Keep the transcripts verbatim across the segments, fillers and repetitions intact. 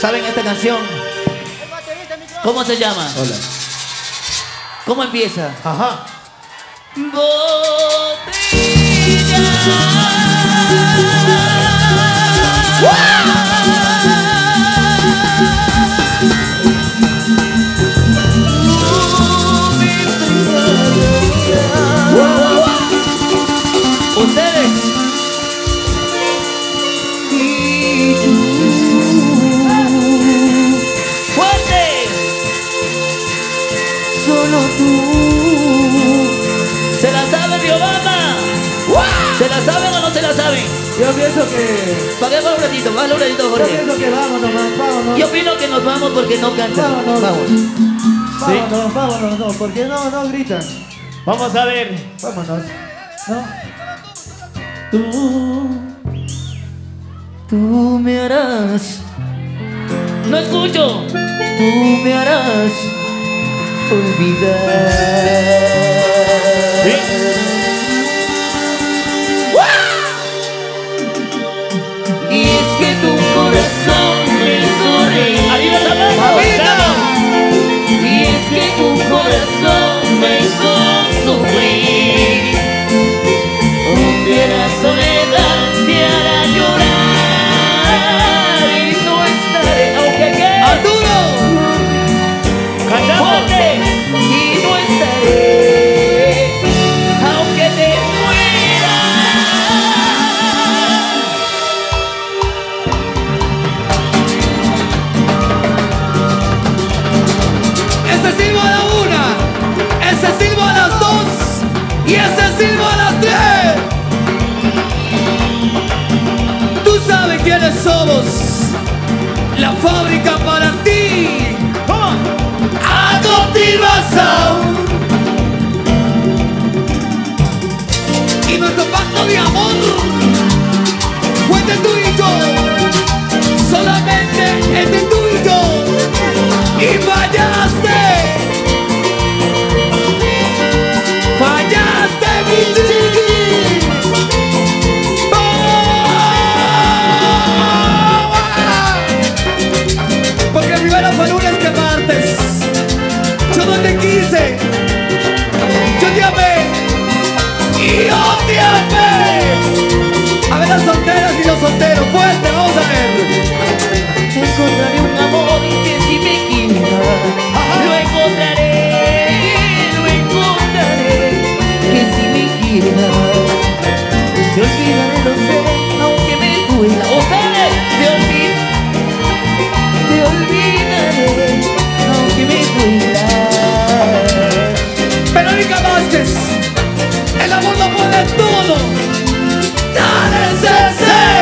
¿Saben esta canción? ¿Cómo se llama? Hola. ¿Cómo empieza? Ajá. ¿Se la saben, Giovanna? ¿Se la saben o no se la saben? Yo pienso que... Paguemos un ratito, más un ratito, Jorge. Yo pienso que vamos nomás, vámonos. Yo opino que nos vamos porque no cantan. Vámonos, vámonos. ¿Sí? Vámonos, vámonos, no, porque no, no gritan. Vamos a ver. Vámonos. ¿No? Tú... Tú me harás... No escucho. Tú me harás... olvidar. ¿Sí? ¡Wow! Y es que tu corazón me sonríe. ¡Avítalo! Y es que tu corazón me hizo sufrir. Donde la soledad te hará llorar y no estaré, aunque quede. ¡Arturo! ¡Cantamos! Y ese silbo a las tres. Tú sabes quiénes somos, la fábrica para ti. A continuación. Y nuestro pacto de amor fue entre tú y yo, solamente entre tú y yo. Y fallaste. Porque primero fue lunes que martes. Yo no te quise. Yo te amé. Y yo te amé. A ver las solteras y los solteros. Fuerte, vamos a ver. Encontraré un amor que si me quita. Lo encontraré. Lo encontraré. Que si me quita. Te olvidaré, lo sé, aunque me duela. ¡Oh, Pérez! Te olvidaré, te olvidaré, aunque me duela. Verónica Vázquez, el amor lo pone todo. ¡Dale ese!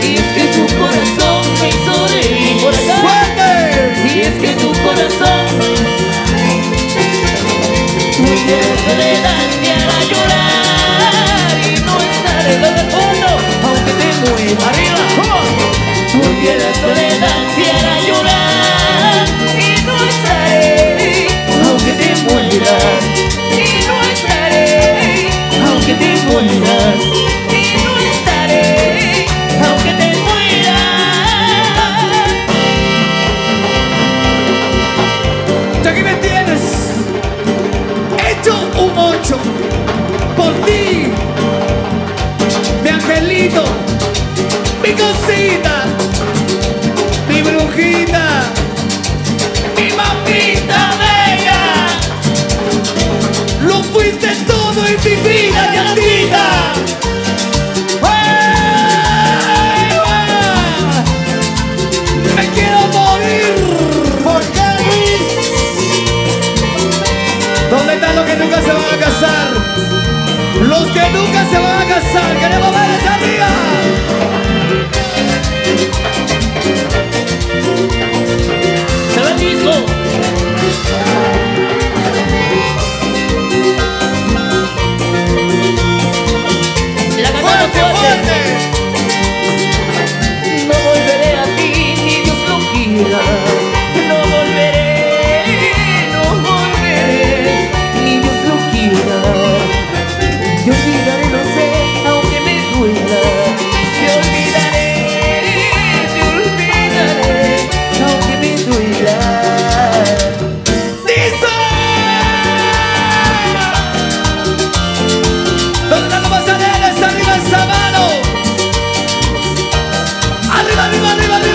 Y es que tu corazón me hizo reír. ¡Fuerte! Y es que tu corazón muy de soledad me hará llorar. Desde el fondo, aunque te muera arriba, porque la soledad te hará llorar y no estaré, aunque te mueras, y no estaré, aunque te mueras, y no estaré, aunque te mueras. Y aquí me tienes, hecho un ocho por ti. Mi angelito, mi cosita, tuya. ¡Dice! ¡Bailando más alegres! ¡Arriba esa mano! ¡Arriba, arriba, arriba, arriba, arriba!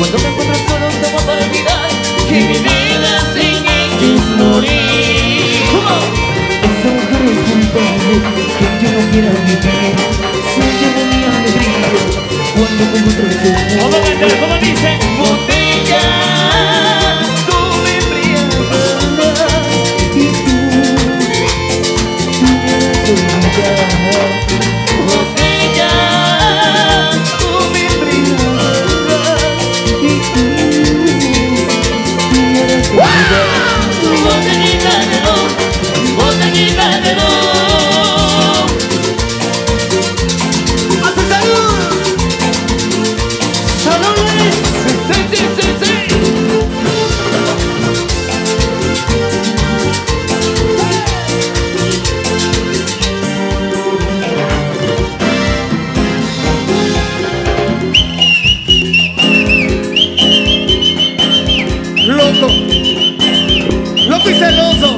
Cuando me encuentras solo, ¿cómo para olvidar que mi vida sin ti es morir? Esa mujer es culpable que yo no quiera vivir. Soy yo de mi alegría cuando me encuentras solo. ¿Cómo me ¿Cómo dice? Botella, tú me embriagas y tú, tú me embriagas. Loco y celoso,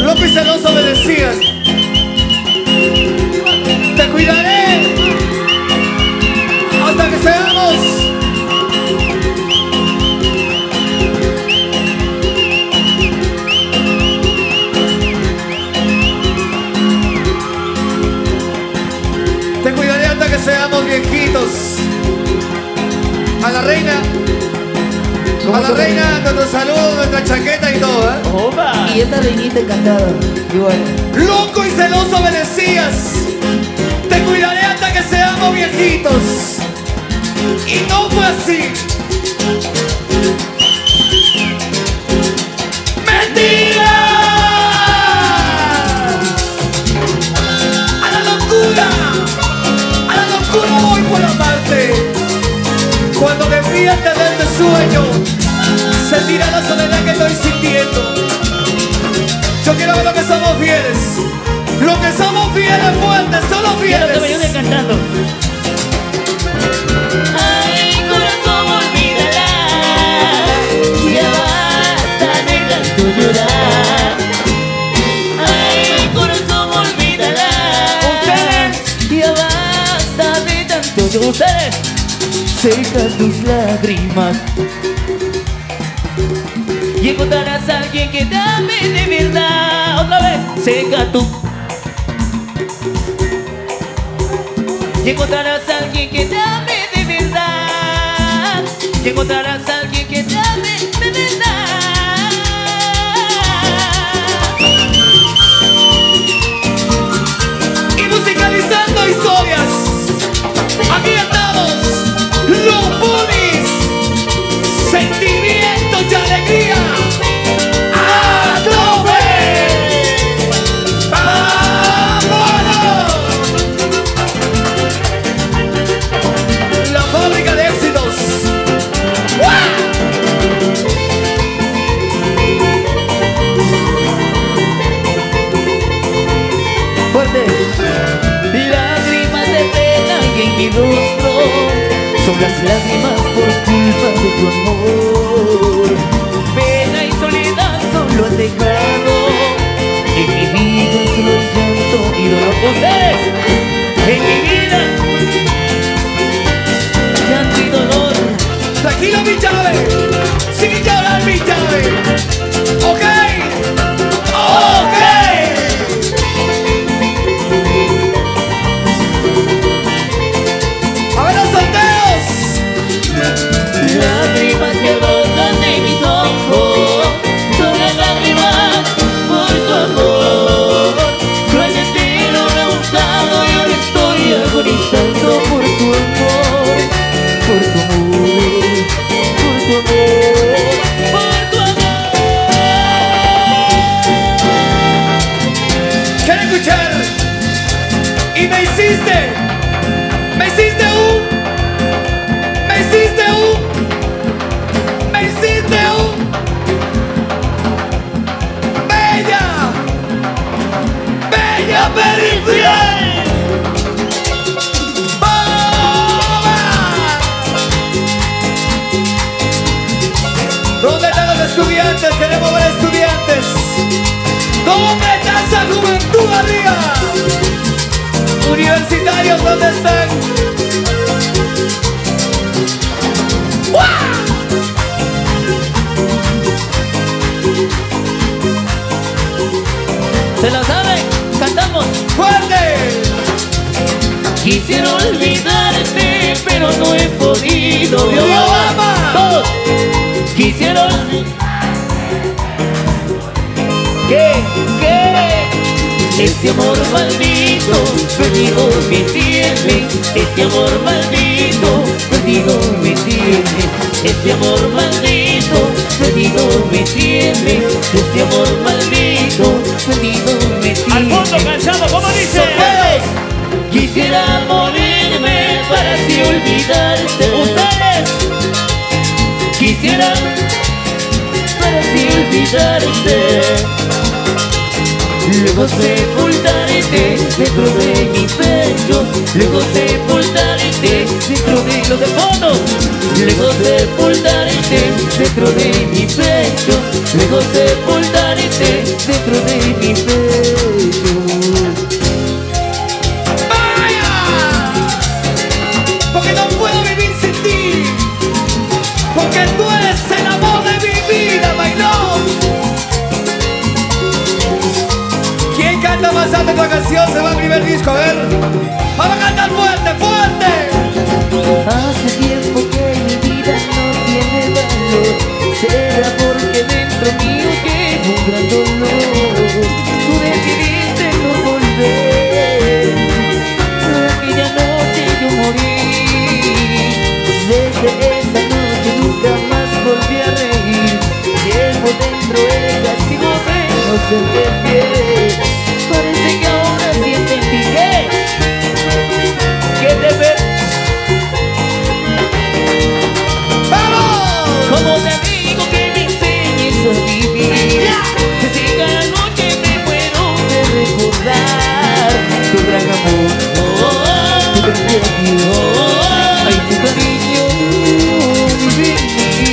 loco y celoso me decías. Te cuidaré hasta que seamos Te cuidaré hasta que seamos viejitos. A la reina A la reina, nuestro saludo, nuestra chaqueta y todo, ¿eh? Opa. Y esta reinita encantada, igual. Loco y celoso me decías, te cuidaré hasta que seamos viejitos. Y no fue así. ¡Mentira! A la locura, a la locura voy por amarte. Cuando me fui a tener de sueño, sentirá la soledad que estoy sintiendo. Yo quiero ver lo que somos fieles. Lo que somos fieles, fuertes, solo fieles. Quiero que me ayuden cantando. Ay, corazón, olvídala. Ya basta de tanto llorar. Ay, corazón, olvídala. Ustedes, ya basta de tanto llorar. Ustedes, seca tus lágrimas y encontrarás a alguien que te ame de verdad. Otra vez, seca tú. Y encontrarás a alguien que te ame de verdad. Y encontrarás a alguien que te ame de verdad. Y musicalizando historias, aquí estamos, los Pulis. Sentimientos y alegría. Son las lágrimas por culpa de tu amor. Pena y soledad solo has dejado en mi vida, solo llanto y dolor. Ustedes, en mi vida llanto y dolor. Tranquilo, mi chave, sin llorar, mi chave. Ok, ok. Lágrimas que brotan de mis ojos, son las lágrimas por tu amor. Cruel destino, no busca echar a escuchar. Y me hiciste, me hiciste un, me hiciste un, me hiciste un bella, bella periferia. ¿Dónde están los estudiantes? Queremos ver estudiantes. ¿Dónde está esa juventud arriba? Universitarios, ¿dónde están? ¡Uah! ¿Se la saben? Cantamos fuerte. Quisiera olvidarte, pero no he podido. Yo ama. Todos. Quisiera ¿Qué? ¿Qué? Este amor maldito contigo me tiene. Este amor maldito contigo me tiene. Este amor maldito contigo me tiene. Este amor maldito contigo me tiene. Al fondo cansado, ¿cómo dice? ¿Ustedes? Quisiera morirme para así olvidarte. Ustedes. Quisiera para así olvidarte, luego sepultarte dentro de mi pecho, luego sepultarte dentro de los demonios, luego sepultarte dentro de mi pecho, luego sepultarte dentro de mi pecho. Porque tú eres el amor de mi vida, my love. ¿Quién canta más alto esta canción? Se va al primer disco, a ver. Vamos a cantar fuerte, fuerte. Hace tiempo que mi vida no tiene valor. Será porque dentro mío queda un gran dolor. Tú decidiste no volver. Aquella noche yo morí. Desde esa noche jamás volví a reír. Llevo dentro el castigo menos el que quieres. Parece que ahora sí entendí que que te ves. ¡Vamos! Como te digo que me enseñes a vivir, yeah. Que si cada noche me muero de recordar tu gran amor, oh, oh, tu cariño, oh, oh, ay, tu cariño. No puedo vivir sin ti, y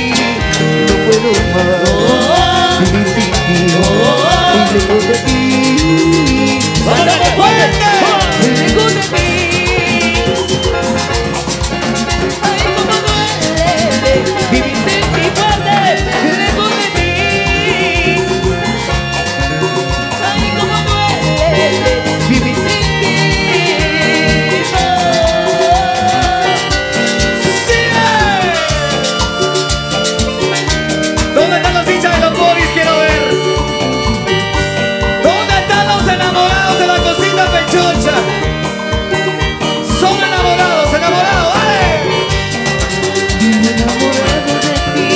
lejos de ti. ¡Bándale fuerte! ¡Lejos de ti! ¡Ay, cómo duele! ¡Vivir sin ti, fuerte! ¡Lejos de ti! ¡Ay, cómo duele! ¡Vivir sin ti! Chocha. Son enamorados, enamorados, ¡vale! Me enamorado de ti.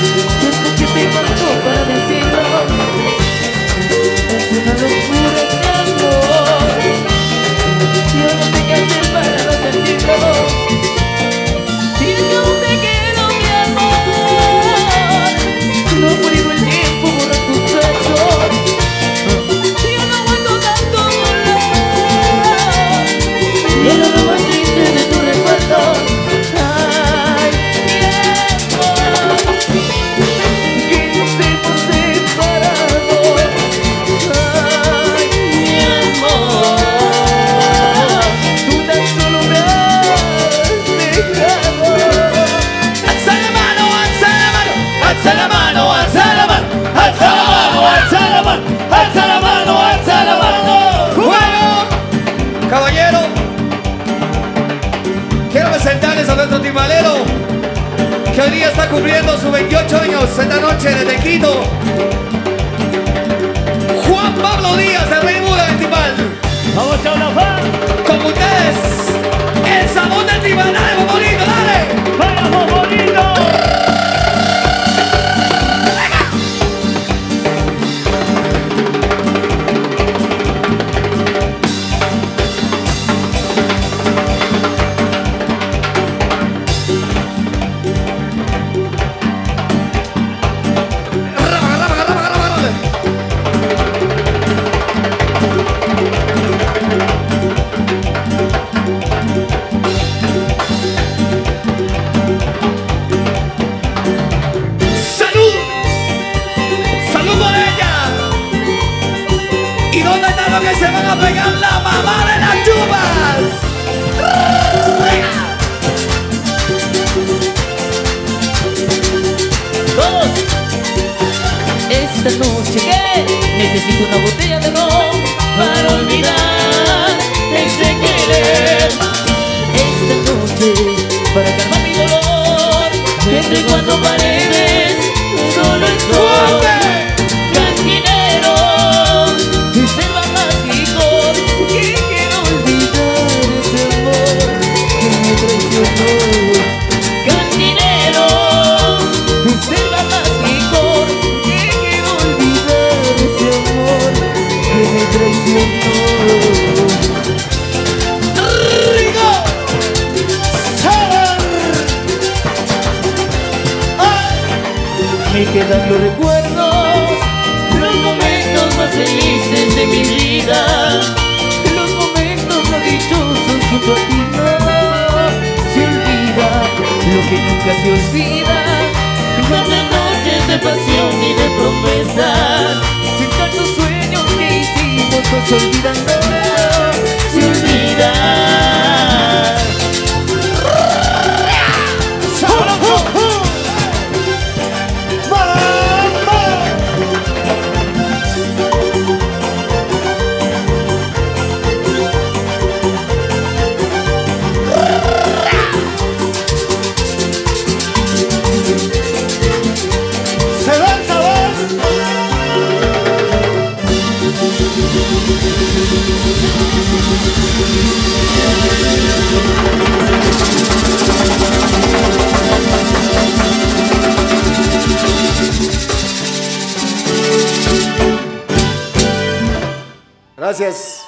Tanto que te faltó para decirlo. Es una locura de amor. Yo no sé qué hacer para no sentirlo. Dime que aún te quedo mi amor. No puedo el tiempo por tus besos. Que hoy día está cumpliendo sus veintiocho años esta noche desde Quito. Juan Pablo Díaz, el rey Buda del Timbal. Vamos, chau, la fan. Como ustedes, el sabor del Timbal. Dale, Bobolito, dale. Para Bobolito. venado que se van a pegar la mamá de las chubas. ¡Vamos! Esta noche que necesito una botella de ron para olvidar ese querer. Esta noche para calmar mi dolor entre cuatro paredes solo estoy. Me quedan los recuerdos, los momentos más felices de mi vida, los momentos más dichosos junto a ti. No se olvida lo que nunca se olvida, cuántas noches de pasión y de promesas, sin tantos sueños que hicimos nos olvidando. No se olvida. Gracias.